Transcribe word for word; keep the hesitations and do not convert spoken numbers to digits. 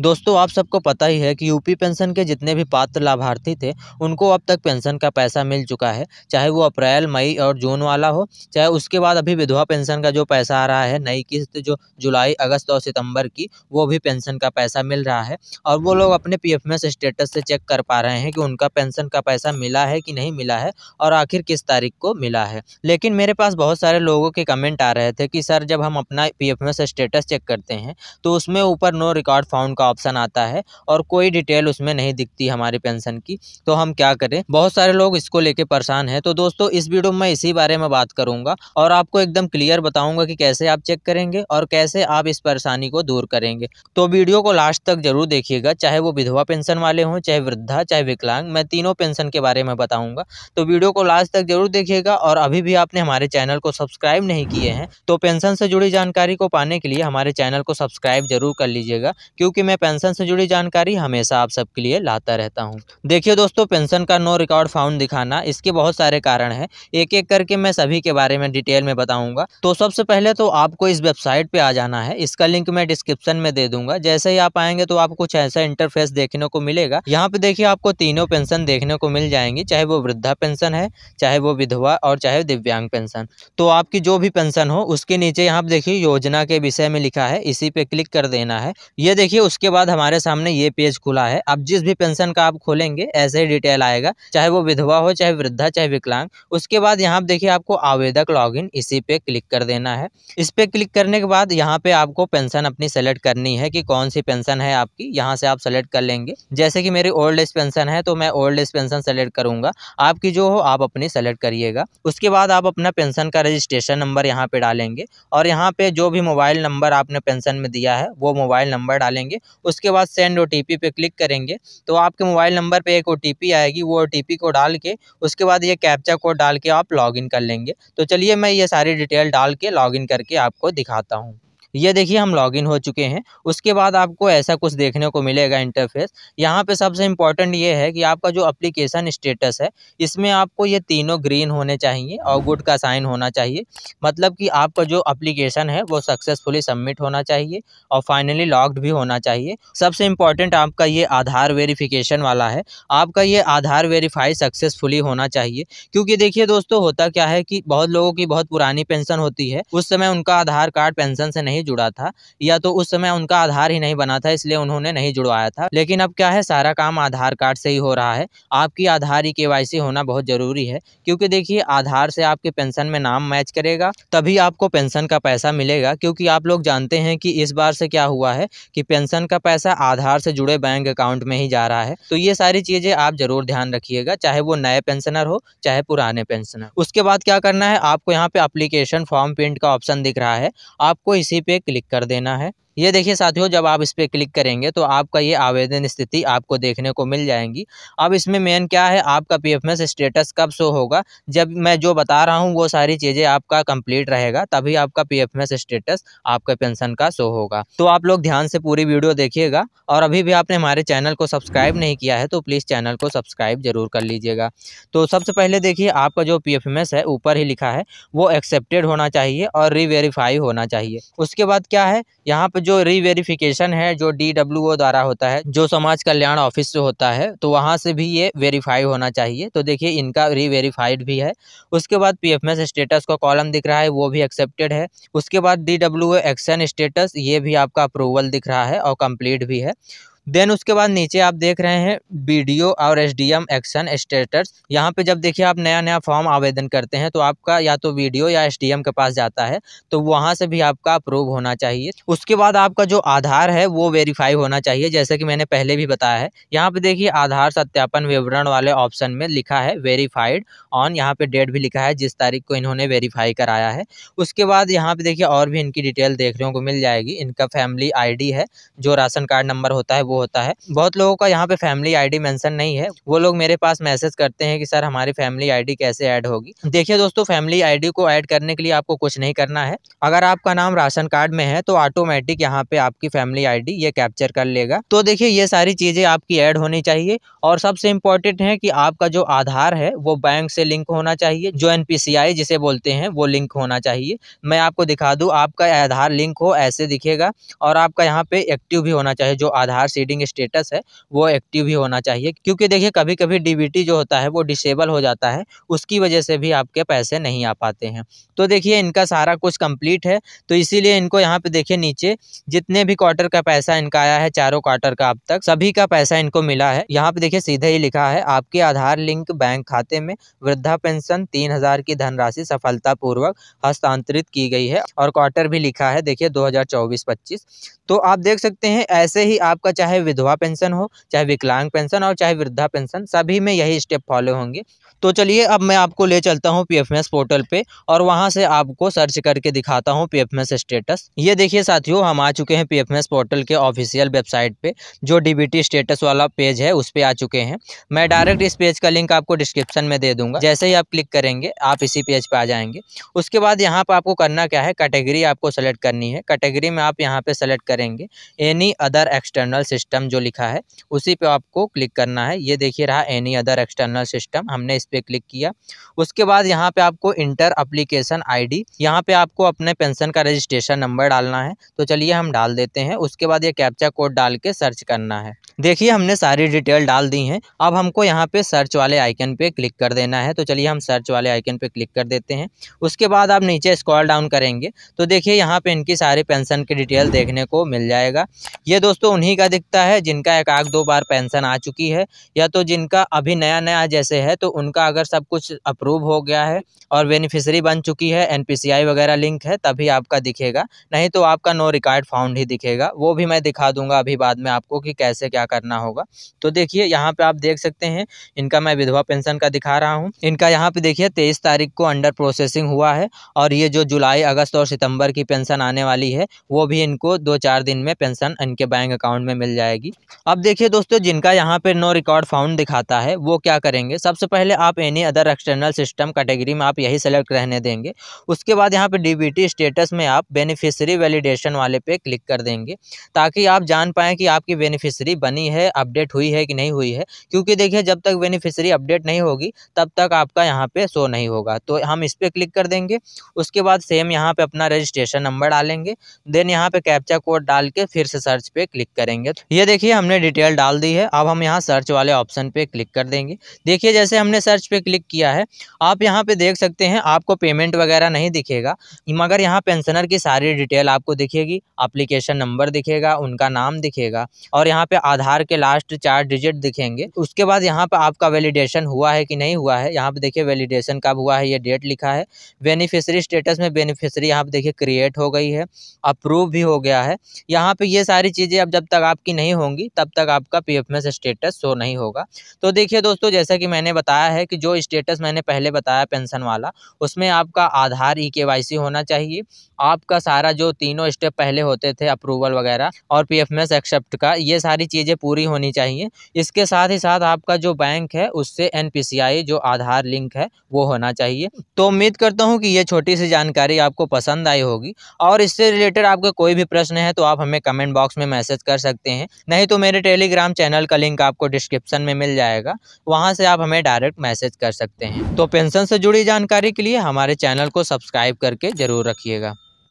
दोस्तों आप सबको पता ही है कि यूपी पेंशन के जितने भी पात्र लाभार्थी थे उनको अब तक पेंशन का पैसा मिल चुका है, चाहे वो अप्रैल, मई और जून वाला हो, चाहे उसके बाद अभी विधवा पेंशन का जो पैसा आ रहा है, नई किस्त जो जुलाई, अगस्त और सितंबर की, वो भी पेंशन का पैसा मिल रहा है। और वो लोग अपने पीएफएमएस स्टेटस से चेक कर पा रहे हैं कि उनका पेंशन का पैसा मिला है कि नहीं मिला है और आखिर किस तारीख को मिला है। लेकिन मेरे पास बहुत सारे लोगों के कमेंट आ रहे थे कि सर जब हम अपना पीएफएमएस स्टेटस चेक करते हैं तो उसमें ऊपर नो रिकॉर्ड फाउंड का ऑप्शन आता है और कोई डिटेल उसमें नहीं दिखती हमारी पेंशन की, तो हम क्या करें। बहुत सारे लोग इसको लेके परेशान हैं, तो दोस्तों इस वीडियो में इसी बारे में बात करूंगा और आपको एकदम क्लियर बताऊंगा कि कैसे आप चेक करेंगे और कैसे आप इस परेशानी को दूर करेंगे। तो वीडियो को लास्ट तक जरूर देखिएगा, चाहे वो विधवा पेंशन वाले हों, चाहे वृद्धा, चाहे विकलांग, मैं तीनों पेंशन के बारे में बताऊंगा। तो वीडियो को लास्ट तक जरूर देखिएगा और अभी भी आपने हमारे चैनल को सब्सक्राइब नहीं किए हैं तो पेंशन से जुड़ी जानकारी को पाने के लिए हमारे चैनल को सब्सक्राइब जरूर कर लीजिएगा, क्योंकि मैं पेंशन से जुड़ी जानकारी हमेशा आप सबके लिए लाता रहता हूँ। देखिए दोस्तों, पेंशन का नो रिकॉर्ड फाउंड दिखाना, इसके बहुत सारे कारण हैं, एक एक करके मैं सभी के बारे में डिटेल में बताऊंगा। तो सबसे पहले तो आपको इस वेबसाइट पे आ जाना है, इसका लिंक मैं डिस्क्रिप्शन में दे दूंगा। जैसे ही आप आएंगे तो आपको कुछ ऐसा इंटरफेस देखने को मिलेगा। यहाँ पे देखिए आपको तीनों पेंशन देखने को मिल जाएंगी, चाहे वो वृद्धा पेंशन है, चाहे वो विधवा और चाहे दिव्यांग पेंशन। तो आपकी जो भी पेंशन हो उसके नीचे यहाँ पे देखिए योजना के विषय में लिखा है, इसी पे क्लिक कर देना है। ये देखिए उसके बाद हमारे सामने ये पेज खुला है। अब जिस भी पेंशन का आप खोलेंगे ऐसे ही डिटेल आएगा, चाहे वो विधवा हो, चाहे वृद्धा, चाहे विकलांग। उसके बाद यहाँ पे देखिए आपको आवेदक लॉगिन, इसी पे क्लिक कर देना है। इस पे क्लिक करने के बाद यहाँ पे आपको पेंशन अपनी सेलेक्ट करनी है कि कौन सी पेंशन है आपकी, यहाँ से आप सेलेक्ट कर लेंगे। जैसे कि मेरी ओल्ड एज पेंशन है तो मैं ओल्ड एज पेंशन सेलेक्ट करूंगा, आपकी जो हो आप अपनी सेलेक्ट करिएगा। उसके बाद आप अपना पेंशन का रजिस्ट्रेशन नंबर यहाँ पे डालेंगे और यहाँ पे जो भी मोबाइल नंबर आपने पेंशन में दिया है वो मोबाइल नंबर डालेंगे। उसके बाद सेंड ओटीपी पे क्लिक करेंगे तो आपके मोबाइल नंबर पे एक ओटीपी आएगी, वो ओटीपी को डाल के उसके बाद ये कैप्चा कोड डाल के आप लॉगिन कर लेंगे। तो चलिए मैं ये सारी डिटेल डाल के लॉगिन करके आपको दिखाता हूँ। ये देखिए हम लॉगिन हो चुके हैं। उसके बाद आपको ऐसा कुछ देखने को मिलेगा इंटरफेस। यहाँ पे सबसे इम्पॉर्टेंट ये है कि आपका जो एप्लीकेशन स्टेटस है इसमें आपको ये तीनों ग्रीन होने चाहिए और गुड का साइन होना चाहिए, मतलब कि आपका जो एप्लीकेशन है वो सक्सेसफुली सबमिट होना चाहिए और फाइनली लॉग्ड भी होना चाहिए। सबसे इम्पॉर्टेंट आपका ये आधार वेरिफिकेशन वाला है, आपका ये आधार वेरीफाई सक्सेसफुली होना चाहिए। क्योंकि देखिए दोस्तों होता क्या है कि बहुत लोगों की बहुत पुरानी पेंशन होती है, उस समय उनका आधार कार्ड पेंशन से नहीं जुड़ा था या तो उस समय उनका आधार ही नहीं बना था इसलिए उन्होंने नहीं जुड़वाया था। लेकिन अब क्या है, सारा काम आधार कार्ड से ही हो रहा है। आपकी आधार ई के वाई सी होना बहुत जरूरी है, क्योंकि देखिए आधार से आपके पेंशन में नाम मैच करेगा तभी आपको पेंशन का पैसा मिलेगा। क्योंकि आप लोग जानते हैं कि इस बार से क्या हुआ है कि पेंशन का पैसा आधार से जुड़े बैंक अकाउंट में ही जा रहा है। तो ये सारी चीजें आप जरूर ध्यान रखिएगा, चाहे वो नए पेंशनर हो चाहे पुराने पेंशनर। उसके बाद क्या करना है, आपको यहाँ पे एप्लीकेशन फॉर्म प्रिंट का ऑप्शन दिख रहा है, आपको इसी पे क्लिक कर देना है। ये देखिए साथियों, जब आप इस पर क्लिक करेंगे तो आपका ये आवेदन स्थिति आपको देखने को मिल जाएंगी। अब इसमें मेन क्या है, आपका पीएफएमएस स्टेटस कब शो होगा, जब मैं जो बता रहा हूँ वो सारी चीज़ें आपका कंप्लीट रहेगा तभी आपका पीएफएमएस स्टेटस आपका पेंशन का शो होगा। तो आप लोग ध्यान से पूरी वीडियो देखिएगा और अभी भी आपने हमारे चैनल को सब्सक्राइब नहीं किया है तो प्लीज़ चैनल को सब्सक्राइब जरूर कर लीजिएगा। तो सबसे पहले देखिए आपका जो पीएफएमएस है ऊपर ही लिखा है वो एक्सेप्टेड होना चाहिए और रीवेरीफाई होना चाहिए। उसके बाद क्या है, यहाँ पर जो री वेरिफिकेशन है जो डी डब्ल्यू ओ द्वारा होता है, जो समाज कल्याण ऑफिस से होता है, तो वहाँ से भी ये वेरीफाई होना चाहिए। तो देखिए इनका री वेरीफाइड भी है। उसके बाद पीएफएमएस स्टेटस का कॉलम दिख रहा है, वो भी एक्सेप्टेड है। उसके बाद D W O action status, ये भी आपका अप्रूवल दिख रहा है और कंप्लीट भी है। देन उसके बाद नीचे आप देख रहे हैं बी डी ओ और S D M action status. यहाँ पे जब देखिए आप नया नया फॉर्म आवेदन करते हैं तो आपका या तो बी डी ओ या एस डी एम के पास जाता है, तो वहाँ से भी आपका अप्रूव होना चाहिए। उसके बाद आपका जो आधार है वो वेरीफाई होना चाहिए, जैसे कि मैंने पहले भी बताया है। यहाँ पे देखिए आधार सत्यापन विवरण वाले ऑप्शन में लिखा है वेरीफाइड ऑन, यहाँ पे डेट भी लिखा है जिस तारीख को इन्होंने वेरीफाई कराया है। उसके बाद यहाँ पे देखिए और भी इनकी डिटेल देखने को मिल जाएगी। इनका फैमिली आई डी है, जो राशन कार्ड नंबर होता है वो को होता है। बहुत लोगों का यहाँ पे फैमिली आईडी मेंशन नहीं है, वो लोग मेरे पास मैसेज करते हैं कि सर हमारी फैमिली आईडी कैसे ऐड होगी। देखिए दोस्तों, फैमिली आईडी को ऐड करने के लिए आपको कुछ नहीं करना है। अगर आपका नाम राशन कार्ड में है तो ऑटोमेटिक यहाँ पे आपकी फैमिली आईडी ये कैप्चर कर लेगा। तो देखिए ये सारी चीजें आपकी ऐड होनी चाहिए और सबसे इम्पोर्टेंट है कि आपका जो आधार है वो बैंक से लिंक होना चाहिए, जो एन पी सी आई जिसे बोलते हैं वो लिंक होना चाहिए। मैं आपको दिखा दूं, आपका आधार लिंक हो ऐसे दिखेगा और आपका यहाँ पे एक्टिव भी होना चाहिए, जो आधार सीडिंग स्टेटस है वो एक्टिव भी होना चाहिए, क्योंकि देखिए कभी कभी डी बी टी जो होता है वो डिसेबल हो जाता है, उसकी वजह से भी आपके पैसे नहीं आ पाते हैं। तो देखिए इनका सारा कुछ कंप्लीट है, तो इसीलिए इनको यहाँ पे देखिए नीचे जितने भी क्वार्टर का पैसा इनका आया है, चारों क्वार्टर का अब तक सभी का पैसा इनको मिला है। यहाँ पे देखिए सीधे ही लिखा है आपके आधार लिंक बैंक खाते में वृद्धा पेंशन तीन हजार की धनराशि सफलतापूर्वक हस्तांतरित की गई है और क्वार्टर भी लिखा है देखिए दो हजार चौबीस पच्चीस। तो आप देख सकते हैं ऐसे ही आपका चाहे विधवा पेंशन हो, चाहे विकलांग पेंशन और चाहे वृद्धा पेंशन, सभी में यही स्टेप फॉलो होंगे। तो चलिए अब मैं आपको ले चलता हूँ P F M S portal पे और वहाँ से आपको सर्च करके दिखाता हूँ P F M S status. ये देखिए साथियों, हम आ चुके हैं P F M S portal के ऑफिशियल वेबसाइट पे, जो डी बी टी स्टेटस वाला पेज है उस पे आ चुके हैं। मैं डायरेक्ट इस पेज का लिंक आपको डिस्क्रिप्शन में दे दूंगा, जैसे ही आप क्लिक करेंगे आप इसी पेज पे आ जाएंगे। उसके बाद यहाँ पर आपको करना क्या है, कैटेगरी आपको सेलेक्ट करनी है। कैटेगरी में आप यहाँ पे सेलेक्ट करेंगे एनी अदर एक्सटर्नल सिस्टम जो लिखा है उसी पे आपको क्लिक करना है। ये देखिए रहा एनी अदर एक्सटर्नल सिस्टम, हमने इस पे क्लिक किया। उसके बाद यहाँ पे आपको इंटर एप्लीकेशन आईडी, यहाँ पे आपको अपने पेंशन का रजिस्ट्रेशन नंबर डालना है, तो चलिए हम डाल देते हैं। उसके बाद ये कैप्चा कोड डाल के सर्च करना है। देखिए हमने सारी डिटेल डाल दी है, अब हमको यहाँ पे सर्च वाले आइकन पे क्लिक कर देना है, तो चलिए हम सर्च वाले आइकन पे क्लिक कर देते हैं। उसके बाद आप नीचे स्क्रॉल डाउन करेंगे तो देखिए यहाँ पे इनकी सारी पेंशन की डिटेल देखने को मिल जाएगा। ये दोस्तों उन्हीं का दिखता है जिनका एक आध दो बार पेंशन आ चुकी है, या तो जिनका अभी नया नया जैसे है तो उनका अगर सब कुछ अप्रूव हो गया है और बेनिफिशियरी बन चुकी है, एन पी सी आई वगैरह लिंक है, तभी आपका दिखेगा, नहीं तो आपका नो रिकॉर्ड फाउंड ही दिखेगा। वो भी मैं दिखा दूंगा अभी बाद में आपको कि कैसे क्या करना होगा। तो देखिए यहाँ पे आप देख सकते हैं, इनका मैं विधवा पेंशन का दिखा रहा हूँ। इनका यहाँ पे देखिए तेईस तारीख को अंडर प्रोसेसिंग हुआ है और ये जो जुलाई, अगस्त और सितम्बर की पेंशन आने वाली है वो भी इनको दो चार दिन में पेंशन इनके बैंक अकाउंट में मिल जाएगी। अब देखिए दोस्तों, जिनका यहाँ पे नो रिकॉर्ड फाउंड दिखाता है वो क्या करेंगे, सबसे पहले आप any other external system category में आप यही सेलेक्ट रहने देंगे। उसके बाद यहाँ पे डी बी टी स्टेटस में आप बेनिफिशियरी वैलिडेशन वाले पे क्लिक कर देंगे, ताकि आप जान पाएं कि आपकी बेनिफिशियरी बनी है, अपडेट हुई है कि नहीं हुई है, क्योंकि देखिए जब तक बेनिफिशियरी अपडेट नहीं होगी तब तक आपका यहाँ पे शो नहीं होगा। तो हम इस पर क्लिक कर देंगे। उसके बाद सेम यहाँ पे अपना रजिस्ट्रेशन नंबर डालेंगे, देन यहाँ पे कैप्चा कोड डाल के फिर से सर्च पे क्लिक करेंगे। ये देखिए हमने डिटेल डाल दी है, अब हम यहाँ सर्च वाले ऑप्शन पे क्लिक कर देंगे। देखिए जैसे हमने सर्च पे क्लिक किया है, आप यहाँ पे देख सकते हैं आपको पेमेंट वगैरह नहीं दिखेगा, मगर यहाँ पेंशनर की सारी डिटेल आपको दिखेगी, एप्लीकेशन नंबर दिखेगा, उनका नाम दिखेगा और यहाँ पे आधार के लास्ट चार डिजिट दिखेंगे। उसके बाद यहाँ पे आपका वैलिडेशन हुआ है कि नहीं हुआ है, यहाँ पे देखिए वैलिडेशन कब हुआ है ये डेट लिखा है। बेनिफिशियरी स्टेटस में बेनिफिशियरी यहाँ पे देखिए क्रिएट हो गई है, अप्रूव भी हो गया है। यहाँ पे ये सारी चीज़ें अब जब तक आपकी नहीं होंगी तब तक आपका P F M S status show नहीं होगा। तो देखिए दोस्तों, जैसा कि मैंने बताया है कि जो स्टेटस मैंने पहले बताया पेंशन वाला, उसमें आपका आधार ई के वाई सी होना चाहिए, आपका सारा जो तीनों स्टेप पहले होते थे अप्रूवल वगैरह और P F M S accept का, ये सारी चीज़ें पूरी होनी चाहिए। इसके साथ ही साथ आपका जो बैंक है उससे एन पी सी आई जो आधार लिंक है वो होना चाहिए। तो उम्मीद करता हूँ कि ये छोटी सी जानकारी आपको पसंद आई होगी और इससे रिलेटेड आपके कोई भी प्रश्न है तो आप हमें कमेंट बॉक्स में मैसेज कर सकते हैं, नहीं तो मेरे टेलीग्राम चैनल का लिंक आपको डिस्क्रिप्शन में मिल जाएगा, वहाँ से आप हमें डायरेक्ट मैसेज कर सकते हैं। तो पेंशन से जुड़ी जानकारी के लिए हमारे चैनल को सब्सक्राइब करके जरूर रखिएगा।